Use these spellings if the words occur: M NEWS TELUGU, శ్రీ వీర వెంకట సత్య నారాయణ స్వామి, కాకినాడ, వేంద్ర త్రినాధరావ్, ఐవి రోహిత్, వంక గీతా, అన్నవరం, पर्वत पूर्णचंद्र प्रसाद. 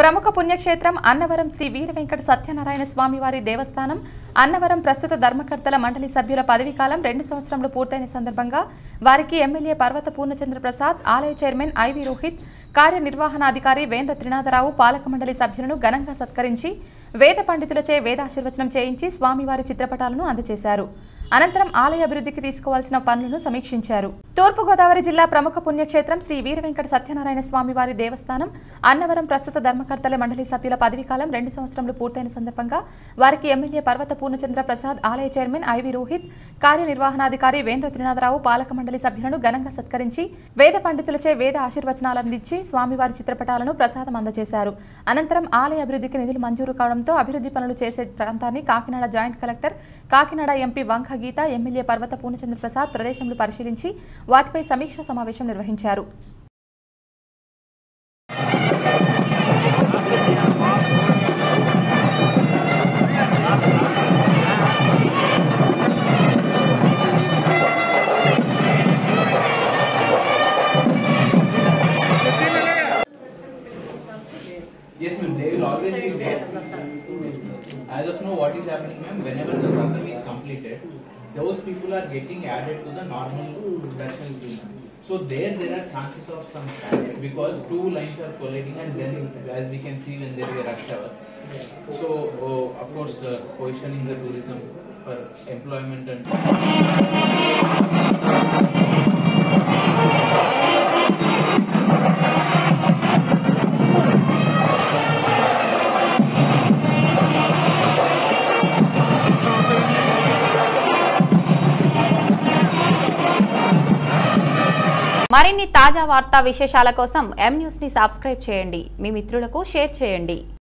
ప్రముఖ పుణ్యక్షేత్రం అన్నవరం శ్రీ వీర వెంకట సత్య నారాయణ స్వామి వారి దేవస్థానం అన్నవరం ప్రస్తుత ధర్మకర్తల మండలి సభ్యుల పదవి కాలం 2 సంవత్సరాలు పూర్తైన సందర్భంగా వారికి ఎమ్మెల్యే పర్వత పూర్ణచంద్ర ప్రసాద్ ఆలయ చైర్మన్ ఐవి రోహిత్ కార్యనిర్వహణాధికారి వేంద్ర త్రినాధరావ్ పాలక మండలి సభ్యులను ఘనంగా సత్కరించి వేద పండితులచే వేదాశీర్వచనం చేయించి స్వామి వారి చిత్రపటాలను అందజేశారు। అనంతరం ఆలయ అభివృద్ధికి తీసుకోవాల్సిన పనులను సమీక్షించారు। తూర్పు గోదావరి జిల్లా ప్రముఖ పుణ్యక్షేత్రం శ్రీ వీర వెంకట సత్యనారాయణ స్వామి వారి దేవస్థానం అన్నవరం ప్రస్తుత ధర్మకర్తల మండలి సభ్యుల పదవి కాలం 2 సంవత్సరాలు పూర్తైన సందర్భంగా వారికి ఎమ్మెల్యే పర్వత పూర్ణచంద్ర ప్రసాద్ ఆలయ చైర్మన్ ఐవి రోహిత్ కార్యనిర్వహణాధికారి వేంద్ర త్రినాధరావ్ పాలక మండలి సభ్యులను ఘనంగా సత్కరించి వేద పండితులచే వేద ఆశీర్వచనాలు అందించి స్వామి వారి చిత్రపటాలను ప్రసాదం అందజేశారు। అనంతరం ఆలయ అభివృద్ధికి నిధులు మంజూరు కావడంతో అభివృద్ధి పనులు చేసే ప్రాంతాన్ని కాకినాడ joint collector కాకినాడ MP వంక గీతా MLA Parvatha Purnachandra Prasad ప్రదేశంలో పరిశీలించి వాటిపై సమీక్షా సమావేశం నిర్వహించారు। Yes, ma'am. They will always be there. As of now, what is happening, ma'am? Whenever the pratham is completed, those people are getting added to the normal darshan queue. So there are chances of some traffic because two lines are colliding, and then as we can see when there is a rush hour. So of course, positioning the tourism for employment and. మరిన్ని తాజా వార్తా విశేషాల కోసం M news ని subscribe చేయండి, మీ మిత్రులకు share చేయండి।